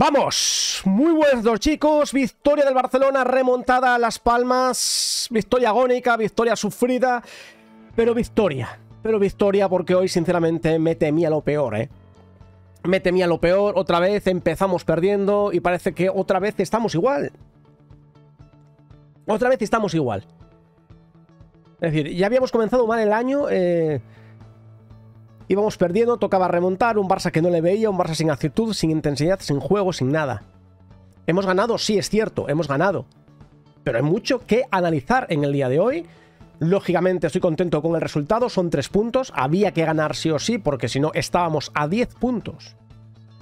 ¡Vamos! Muy buenos dos chicos, victoria del Barcelona, remontada a Las Palmas, victoria agónica, victoria sufrida, pero victoria porque hoy sinceramente me temía lo peor, Me temía lo peor, otra vez empezamos perdiendo y parece que otra vez estamos igual. Otra vez estamos igual. Es decir, ya habíamos comenzado mal el año, íbamos perdiendo, tocaba remontar, un Barça que no le veía, un Barça sin actitud, sin intensidad, sin juego, sin nada. Hemos ganado, sí, es cierto, hemos ganado. Pero hay mucho que analizar en el día de hoy. Lógicamente estoy contento con el resultado, son 3 puntos. Había que ganar sí o sí, porque si no estábamos a 10 puntos.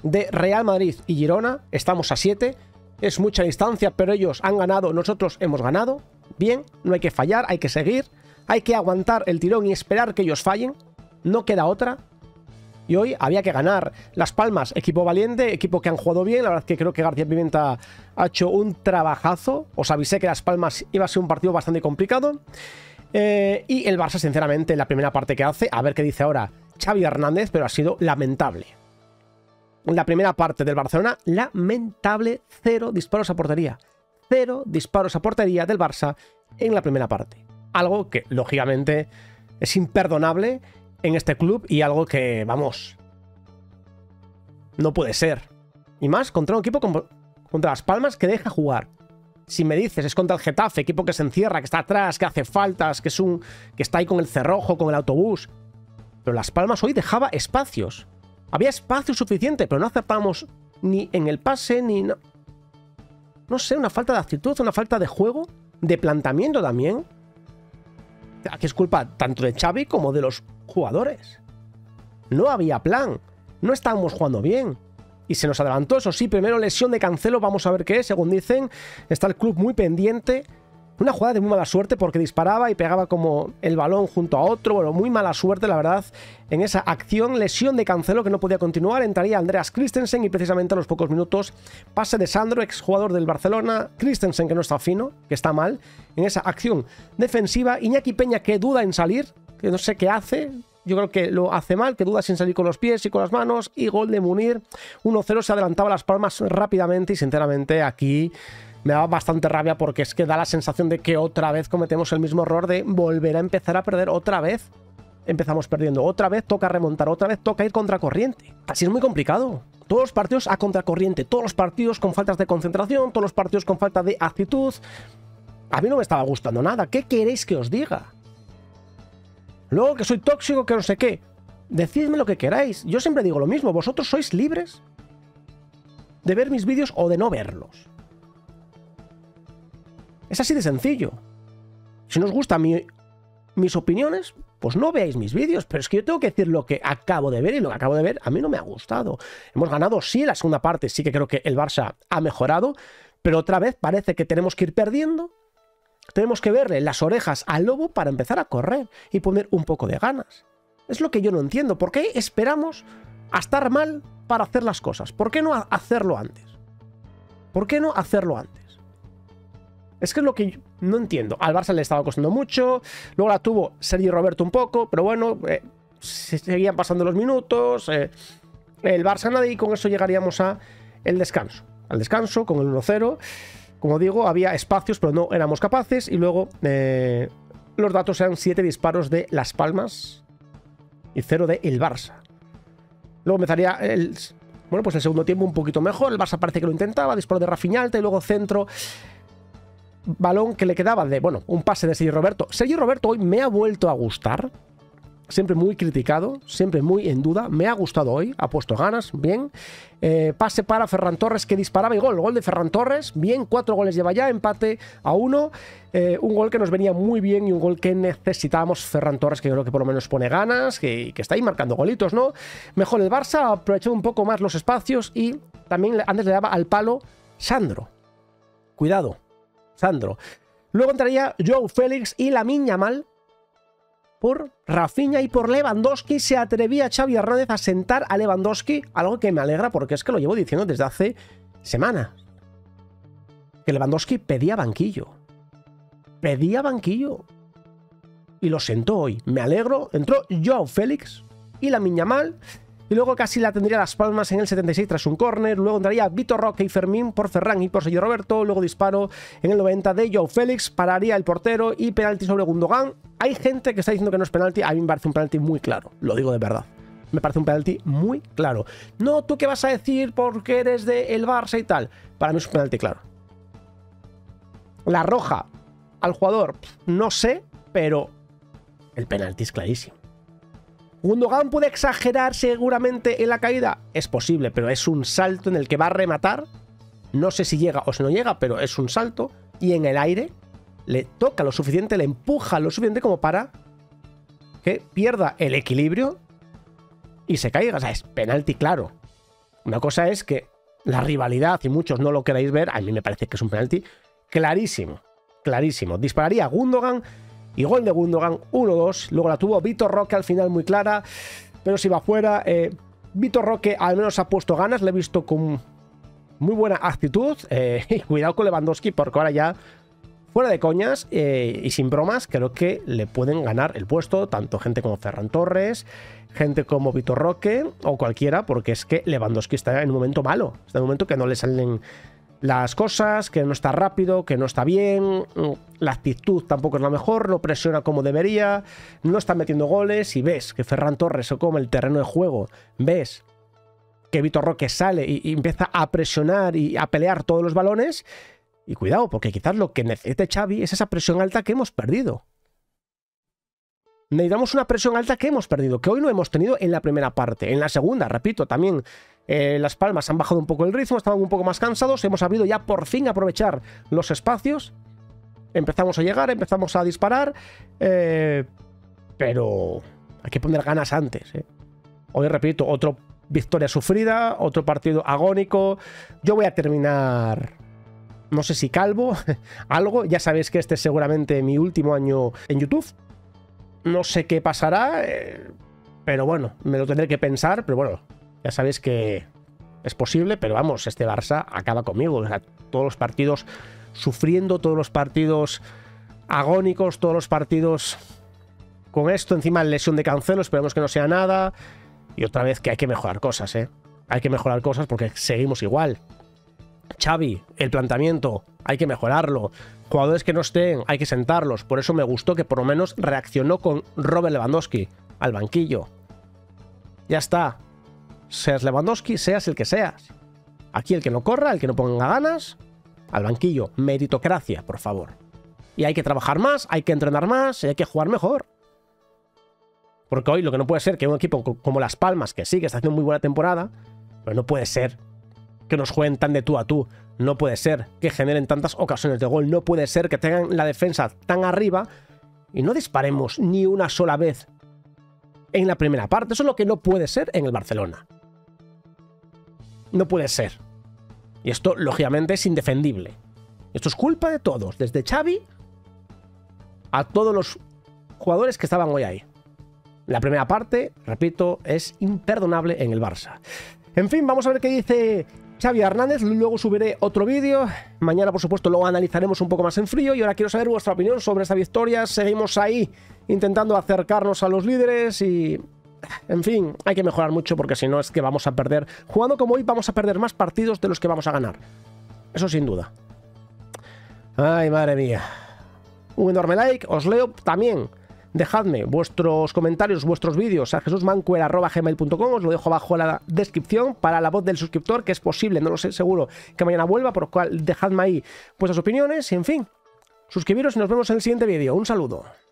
De Real Madrid y Girona, estamos a 7. Es mucha distancia, pero ellos han ganado, nosotros hemos ganado. Bien, no hay que fallar, hay que seguir. Hay que aguantar el tirón y esperar que ellos fallen. No queda otra. Y hoy había que ganar. Las Palmas, equipo valiente, equipo que han jugado bien. La verdad es que creo que García Pimienta ha hecho un trabajazo. Os avisé que Las Palmas iba a ser un partido bastante complicado. Y el Barça, sinceramente, la primera parte que hace, a ver qué dice ahora Xavi Hernández, pero ha sido lamentable. La primera parte del Barcelona, lamentable. 0 disparos a portería. 0 disparos a portería del Barça en la primera parte. Algo que, lógicamente, es imperdonable en este club y algo que, vamos, no puede ser. Y más contra un equipo como contra Las Palmas que deja jugar. Si me dices, es contra el Getafe, equipo que se encierra, que está atrás, que hace faltas, que está ahí con el cerrojo, con el autobús. Pero Las Palmas hoy dejaba espacios. Había espacio suficiente, pero no acertamos ni en el pase, ni... No sé, una falta de actitud, una falta de juego, de planteamiento también. Aquí es culpa tanto de Xavi como de los jugadores. No había plan. No estábamos jugando bien. Y se nos adelantó, eso sí, primero lesión de Cancelo. Vamos a ver qué es, según dicen. Está el club muy pendiente. Una jugada de muy mala suerte porque disparaba y pegaba como el balón junto a otro. Bueno, muy mala suerte, la verdad, en esa acción. Lesión de Cancelo que no podía continuar. Entraría Andreas Christensen y precisamente a los pocos minutos pase de Sandro, exjugador del Barcelona. Christensen que no está fino, que está mal. En esa acción defensiva, Iñaki Peña que duda en salir, que no sé qué hace. Yo creo que lo hace mal, que duda sin salir con los pies y con las manos. Y gol de Munir. 1-0, se adelantaba Las Palmas rápidamente y sinceramente aquí... me da bastante rabia porque es que da la sensación de que otra vez cometemos el mismo error de volver a empezar a perder otra vez. Empezamos perdiendo otra vez, toca remontar otra vez, toca ir contracorriente. Así es muy complicado. Todos los partidos a contracorriente, todos los partidos con faltas de concentración, todos los partidos con falta de actitud. A mí no me estaba gustando nada. ¿Qué queréis que os diga? Luego que soy tóxico, que no sé qué. Decidme lo que queráis. Yo siempre digo lo mismo. Vosotros sois libres de ver mis vídeos o de no verlos. Es así de sencillo. Si no os gustan mis opiniones, pues no veáis mis vídeos. Pero es que yo tengo que decir lo que acabo de ver, y lo que acabo de ver a mí no me ha gustado. Hemos ganado, sí, la segunda parte. Sí que creo que el Barça ha mejorado, pero otra vez parece que tenemos que ir perdiendo. Tenemos que verle las orejas al lobo para empezar a correr y poner un poco de ganas. Es lo que yo no entiendo. ¿Por qué esperamos a estar mal para hacer las cosas? ¿Por qué no hacerlo antes? ¿Por qué no hacerlo antes? Es que es lo que yo no entiendo. Al Barça le estaba costando mucho. Luego la tuvo Sergio Roberto un poco. Pero bueno, se seguían pasando los minutos. El Barça nadie. Y con eso llegaríamos al descanso. Al descanso con el 1-0. Como digo, había espacios, pero no éramos capaces. Y luego los datos eran 7 disparos de Las Palmas. Y 0 de el Barça. Luego empezaría el... Bueno, pues el segundo tiempo un poquito mejor. El Barça parece que lo intentaba. Disparo de Rafinha alta y luego centro... Balón que le quedaba de, bueno, un pase de Sergio Roberto. Sergio Roberto hoy me ha vuelto a gustar. Siempre muy criticado, siempre muy en duda. Me ha gustado hoy, ha puesto ganas, bien. Pase para Ferran Torres que disparaba y gol. Gol de Ferran Torres, bien, 4 goles lleva ya, empate a 1. Un gol que nos venía muy bien y un gol que necesitábamos. Ferran Torres que creo que por lo menos pone ganas, que está ahí marcando golitos, ¿no? Mejor el Barça, aprovechó un poco más los espacios y también antes le daba al palo Sandro. Cuidado. Sandro. Luego entraría João Félix y Lamine Yamal por Rafinha y por Lewandowski. Se atrevía Xavi Hernández a sentar a Lewandowski, algo que me alegra porque es que lo llevo diciendo desde hace semanas. Que Lewandowski pedía banquillo. Pedía banquillo. Y lo sentó hoy. Me alegro. Entró João Félix y Lamine Yamal. Y luego casi la tendría Las Palmas en el 76 tras un córner. Luego entraría Vitor Roque y Fermín por Ferran y por Sergio Roberto. Luego disparo en el 90 de João Félix. Pararía el portero y penalti sobre Gündogan. Hay gente que está diciendo que no es penalti. A mí me parece un penalti muy claro. Lo digo de verdad. Me parece un penalti muy claro. No, tú qué vas a decir porque eres del Barça y tal. Para mí es un penalti claro. La roja al jugador, no sé, pero el penalti es clarísimo. ¿Gündogan puede exagerar seguramente en la caída? Es posible, pero es un salto en el que va a rematar. No sé si llega o si no llega, pero es un salto. Y en el aire le toca lo suficiente, le empuja lo suficiente como para que pierda el equilibrio y se caiga. O sea, es penalti claro. Una cosa es que la rivalidad, y muchos no lo queráis ver, a mí me parece que es un penalti clarísimo. Clarísimo. Dispararía Gündogan. Y gol de Gündogan, 1-2. Luego la tuvo Vitor Roque al final muy clara, pero si va fuera. Vitor Roque al menos ha puesto ganas, le he visto con muy buena actitud. Y cuidado con Lewandowski, porque ahora ya, fuera de coñas y sin bromas, creo que le pueden ganar el puesto tanto gente como Ferran Torres, gente como Vitor Roque o cualquiera, porque es que Lewandowski está en un momento malo. Está en un momento que no le salen las cosas, que no está rápido, que no está bien, la actitud tampoco es la mejor, no presiona como debería, no está metiendo goles, y ves que Ferran Torres se come el terreno de juego, ves que Vitor Roque sale y empieza a presionar y a pelear todos los balones, y cuidado, porque quizás lo que necesite Xavi es esa presión alta que hemos perdido. Necesitamos una presión alta que hemos perdido, que hoy no hemos tenido en la primera parte. En la segunda, repito, también Las Palmas han bajado un poco el ritmo, estaban un poco más cansados. Hemos sabido ya por fin aprovechar los espacios. Empezamos a llegar, empezamos a disparar. Pero hay que poner ganas antes. Hoy, repito, otra victoria sufrida, otro partido agónico. Yo voy a terminar... no sé si calvo, algo. Ya sabéis que este es seguramente mi último año en YouTube. No sé qué pasará, pero bueno, me lo tendré que pensar. Pero bueno, ya sabéis que es posible, pero vamos, este Barça acaba conmigo. O sea, todos los partidos sufriendo, todos los partidos agónicos, todos los partidos con esto. Encima lesión de Cancelo, esperemos que no sea nada. Y otra vez que hay que mejorar cosas, Hay que mejorar cosas porque seguimos igual. Xavi, el planteamiento, hay que mejorarlo. Jugadores que no estén, hay que sentarlos. Por eso me gustó que por lo menos reaccionó con Robert Lewandowski al banquillo. Ya está. Seas Lewandowski, seas el que seas. Aquí el que no corra, el que no ponga ganas, al banquillo. Meritocracia, por favor. Y hay que trabajar más, hay que entrenar más, y hay que jugar mejor. Porque hoy lo que no puede ser que un equipo como Las Palmas, que sí, que está haciendo muy buena temporada, pero no puede ser que nos jueguen tan de tú a tú. No puede ser que generen tantas ocasiones de gol. No puede ser que tengan la defensa tan arriba y no disparemos ni una sola vez en la primera parte. Eso es lo que no puede ser en el Barcelona. No puede ser. Y esto, lógicamente, es indefendible. Esto es culpa de todos. Desde Xavi a todos los jugadores que estaban hoy ahí. La primera parte, repito, es imperdonable en el Barça. En fin, vamos a ver qué dice Xavi Hernández, luego subiré otro vídeo, mañana por supuesto lo analizaremos un poco más en frío y ahora quiero saber vuestra opinión sobre esta victoria, seguimos ahí intentando acercarnos a los líderes y en fin, hay que mejorar mucho porque si no es que vamos a perder, jugando como hoy vamos a perder más partidos de los que vamos a ganar, eso sin duda. Ay, madre mía, un enorme like, os leo también. Dejadme vuestros comentarios, vuestros vídeos a jesusmancuera@gmail.com, os lo dejo abajo en la descripción para la voz del suscriptor, que es posible, no lo sé seguro, que mañana vuelva, por lo cual dejadme ahí vuestras opiniones y en fin, suscribiros y nos vemos en el siguiente vídeo. Un saludo.